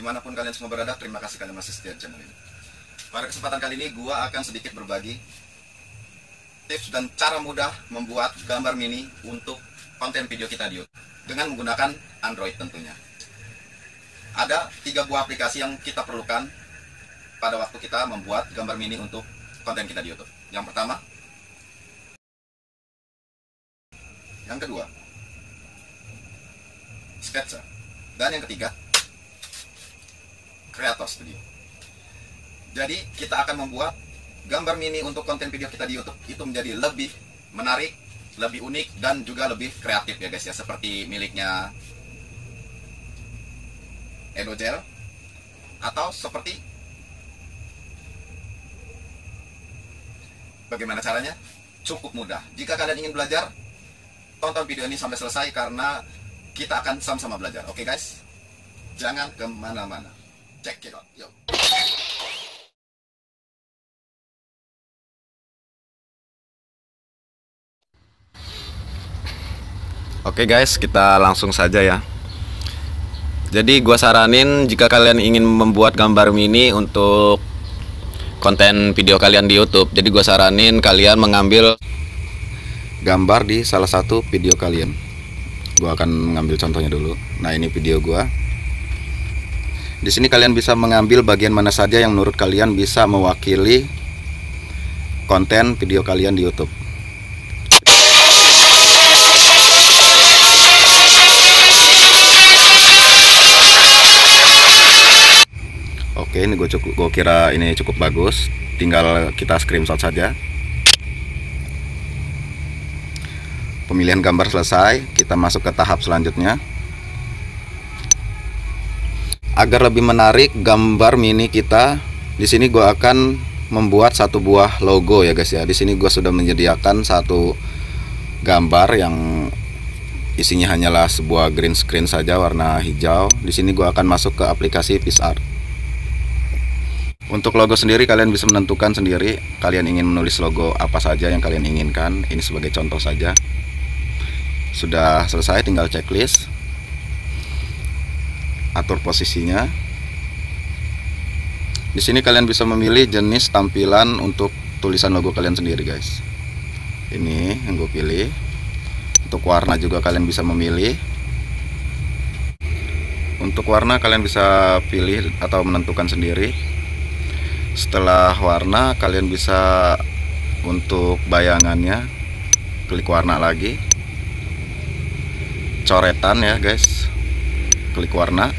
dimanapun kalian semua berada, terima kasih kalian masih setia channel ini. Pada kesempatan kali ini gua akan sedikit berbagi tips dan cara mudah membuat gambar mini untuk konten video kita di YouTube dengan menggunakan Android tentunya. Ada 3 buah aplikasi yang kita perlukan pada waktu kita membuat gambar mini untuk konten kita di YouTube. Yang pertama, yang kedua, Sketch, dan yang ketiga, Creator Studio. Jadi kita akan membuat gambar mini untuk konten video kita di YouTube itu menjadi lebih menarik, lebih unik, dan juga lebih kreatif ya guys ya, seperti miliknya Edojel atau seperti bagaimana caranya? Cukup mudah. Jika kalian ingin belajar, tonton video ini sampai selesai karena kita akan sama-sama belajar. Oke guys, jangan kemana-mana. Check it out, yo. Oke guys, kita langsung saja ya. Jadi gua saranin jika kalian ingin membuat gambar mini untuk konten video kalian di YouTube, jadi gua saranin kalian mengambil gambar di salah satu video kalian. Gua akan mengambil contohnya dulu. Nah, ini video gua. Di sini kalian bisa mengambil bagian mana saja yang menurut kalian bisa mewakili konten video kalian di YouTube. Oke, ini gue kira ini cukup bagus. Tinggal kita screenshot saja. Pemilihan gambar selesai, kita masuk ke tahap selanjutnya. Agar lebih menarik gambar mini kita, di sini gue akan membuat 1 buah logo ya guys ya. Di sini gue sudah menyediakan 1 gambar yang isinya hanyalah sebuah green screen saja warna hijau. Di sini gue akan masuk ke aplikasi PicsArt. Untuk logo sendiri kalian bisa menentukan sendiri kalian ingin menulis logo apa saja yang kalian inginkan. Ini sebagai contoh saja. Sudah selesai, tinggal checklist. Atur posisinya. Di sini kalian bisa memilih jenis tampilan untuk tulisan logo kalian sendiri, guys. Ini yang gue pilih. Untuk warna juga kalian bisa memilih. Untuk warna kalian bisa pilih atau menentukan sendiri. Setelah warna kalian bisa untuk bayangannya klik warna lagi. Coretan ya, guys. Klik warna,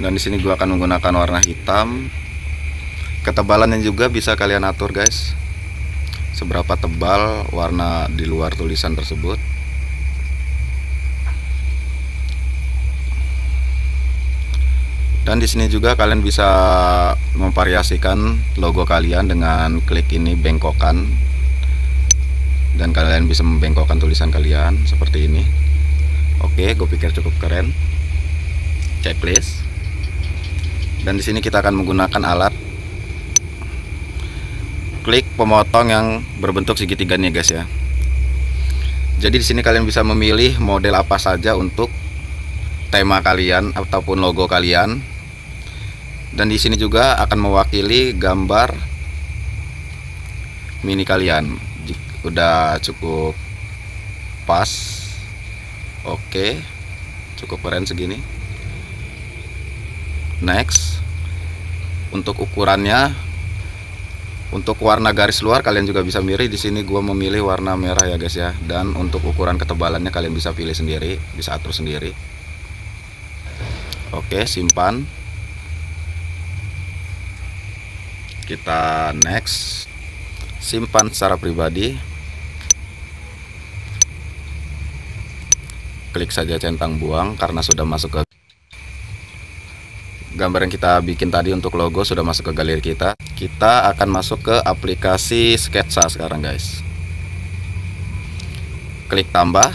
dan di sini gua akan menggunakan warna hitam. Ketebalannya juga bisa kalian atur, guys. Seberapa tebal warna di luar tulisan tersebut. Dan di sini juga kalian bisa memvariasikan logo kalian dengan klik ini bengkokan. Dan kalian bisa membengkokkan tulisan kalian seperti ini. Oke, gue pikir cukup keren. Checklist. Dan di sini kita akan menggunakan alat klik pemotong yang berbentuk segitiga nih guys ya. Jadi di sini kalian bisa memilih model apa saja untuk tema kalian ataupun logo kalian. Dan di sini juga akan mewakili gambar mini kalian. Udah cukup pas. Oke, cukup keren segini. Next. Untuk ukurannya, untuk warna garis luar kalian juga bisa milih. Di sini gua memilih warna merah ya guys ya. Dan untuk ukuran ketebalannya kalian bisa pilih sendiri, bisa atur sendiri. Oke, simpan. Kita next. Simpan secara pribadi. Klik saja centang buang karena sudah masuk ke gambar yang kita bikin tadi untuk logo sudah masuk ke galeri kita. Kita akan masuk ke aplikasi Sketch sekarang guys. Klik tambah,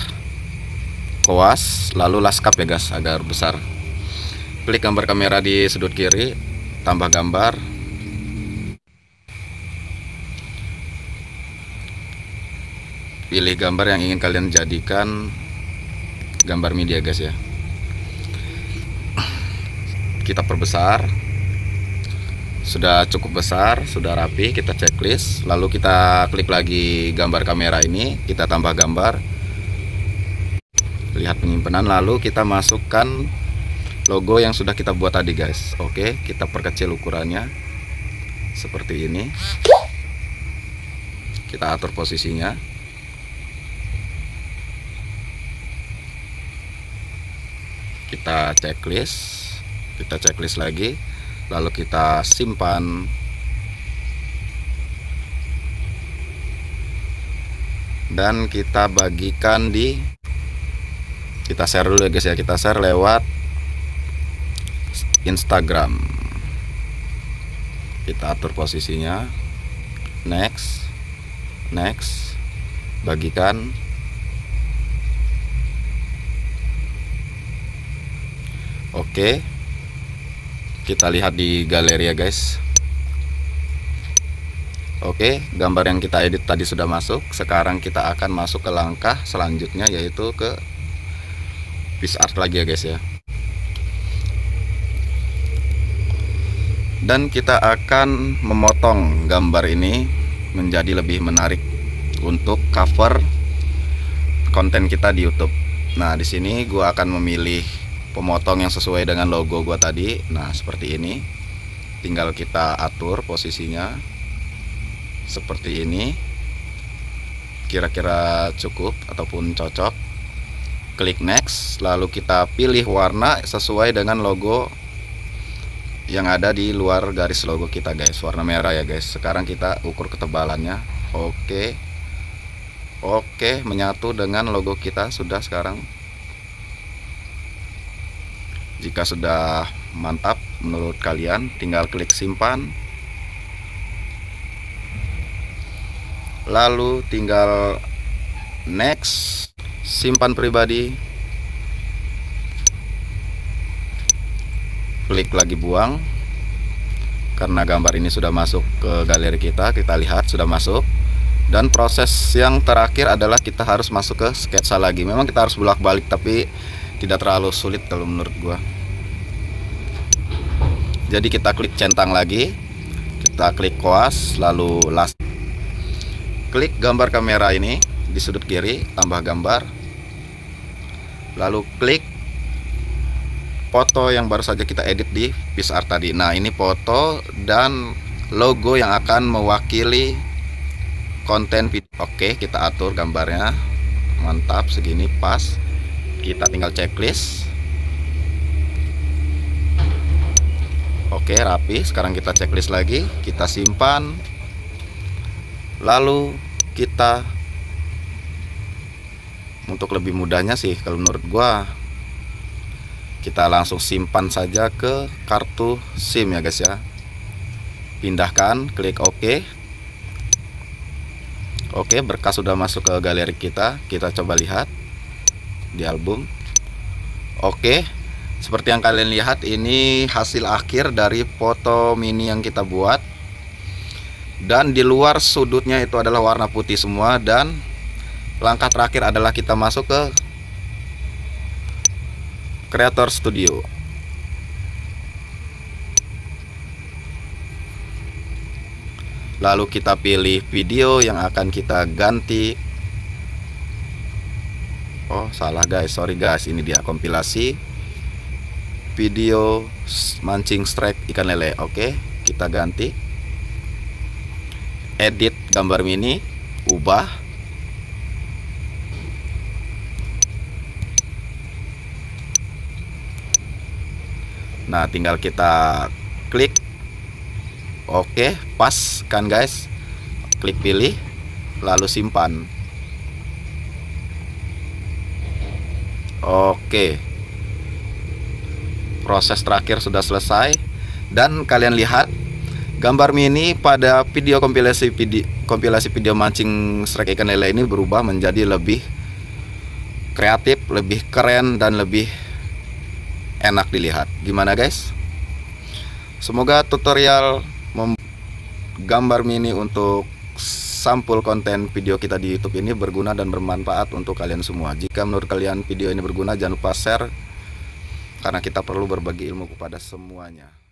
koas, lalu landscape ya guys agar besar. Klik gambar kamera di sudut kiri, tambah gambar. Pilih gambar yang ingin kalian jadikan gambar media guys ya. kita perbesar. Sudah cukup besar, sudah rapi, kita checklist. Lalu kita klik lagi gambar kamera ini, kita tambah gambar. Lihat penyimpanan, lalu kita masukkan logo yang sudah kita buat tadi, guys. Oke, kita perkecil ukurannya seperti ini. Kita atur posisinya. Kita checklist, kita checklist lagi, lalu kita simpan. Dan kita bagikan di, kita share dulu ya guys ya, kita share lewat Instagram. Kita atur posisinya. Next, next, bagikan. Oke, kita lihat di galeri ya guys. Oke, gambar yang kita edit tadi sudah masuk. Sekarang kita akan masuk ke langkah selanjutnya, yaitu ke PicsArt lagi ya guys ya. Dan kita akan memotong gambar ini menjadi lebih menarik untuk cover konten kita di YouTube. Nah, di sini gua akan memilih pemotong yang sesuai dengan logo gua tadi. Nah, seperti ini. Tinggal kita atur posisinya seperti ini. Kira-kira cukup ataupun cocok. Klik next, lalu kita pilih warna sesuai dengan logo yang ada di luar garis logo kita, guys. Warna merah ya, guys. Sekarang kita ukur ketebalannya. Oke. Oke, menyatu dengan logo kita sudah sekarang. Jika sudah mantap menurut kalian, tinggal klik simpan. Lalu tinggal next, simpan pribadi. Klik lagi buang. Karena gambar ini sudah masuk ke galeri kita, kita lihat sudah masuk. Dan proses yang terakhir adalah kita harus masuk ke sketsa lagi. Memang kita harus bolak-balik, tapi tidak terlalu sulit kalau menurut gua. Jadi kita klik centang lagi, kita klik koas, lalu last. Klik gambar kamera ini di sudut kiri, tambah gambar. Lalu klik foto yang baru saja kita edit di PicsArt tadi. Nah, ini foto dan logo yang akan mewakili konten video. Oke, kita atur gambarnya. Mantap, segini pas. Kita tinggal checklist. Oke, rapi. Sekarang kita checklist lagi, kita simpan. Lalu kita, untuk lebih mudahnya sih kalau menurut gua, kita langsung simpan saja ke kartu SIM ya guys ya. Pindahkan, klik OK. Oke, berkas sudah masuk ke galeri kita. Kita coba lihat di album. Oke, seperti yang kalian lihat, ini hasil akhir dari foto mini yang kita buat. Dan di luar sudutnya itu adalah warna putih semua. Dan langkah terakhir adalah kita masuk ke Creator Studio. Lalu kita pilih video yang akan kita ganti. Oh, salah guys, sorry guys, ini dia kompilasi video mancing strike ikan lele. Oke, kita ganti. Edit gambar mini, ubah. Nah, tinggal kita klik. Oke, pas kan guys. Klik pilih, lalu simpan. Oke, proses terakhir sudah selesai. Dan kalian lihat gambar mini pada video kompilasi video mancing strike ikan lele ini berubah menjadi lebih kreatif, lebih keren, dan lebih enak dilihat. Gimana guys? Semoga tutorial gambar mini untuk sampul konten video kita di YouTube ini berguna dan bermanfaat untuk kalian semua. Jika menurut kalian video ini berguna, jangan lupa share karena kita perlu berbagi ilmu kepada semuanya.